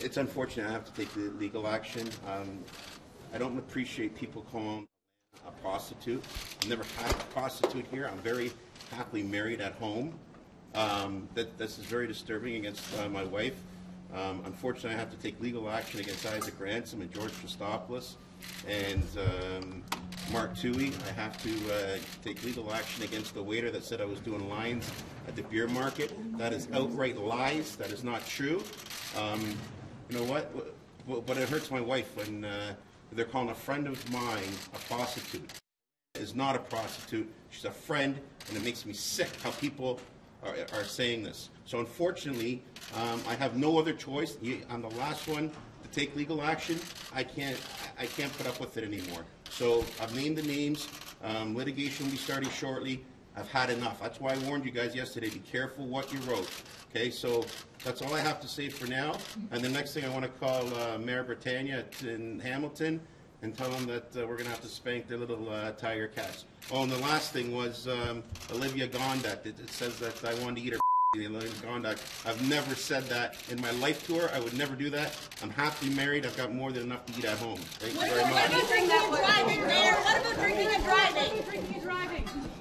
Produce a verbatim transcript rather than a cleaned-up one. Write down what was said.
It's unfortunate I have to take the legal action. Um, I don't appreciate people calling a prostitute. I've never had a prostitute here. I'm very happily married at home. Um, that, this is very disturbing against uh, my wife. Um, unfortunately, I have to take legal action against Isaac Grantham and George Christopoulos and um, Mark Tui. I have to uh, take legal action against the waiter that said I was doing lines at the beer market. That is outright lies. That is not true. Um, you know what? But it hurts my wife when uh, they're calling a friend of mine a prostitute. Is not a prostitute. She's a friend, and it makes me sick how people Are, are saying this. So unfortunately, um, I have no other choice. I'm the last one to take legal action. I can't, I can't put up with it anymore. So I've named the names. Um, litigation will be starting shortly. I've had enough. That's why I warned you guys yesterday. Be careful what you wrote. Okay, so that's all I have to say for now. And the next thing I want to call uh, Mayor Britannia in Hamilton and tell them that uh, we're going to have to spank their little uh, tiger cats. Oh, and the last thing was um, Olivia Gondak. It, it says that I wanted to eat her Olivia Gondak. I've never said that in my life to her. I would never do that. I'm happily married. I've got more than enough to eat at home. Thank you very much. What about drinking and driving, Mayor? What about drinking and driving? Drinking and driving.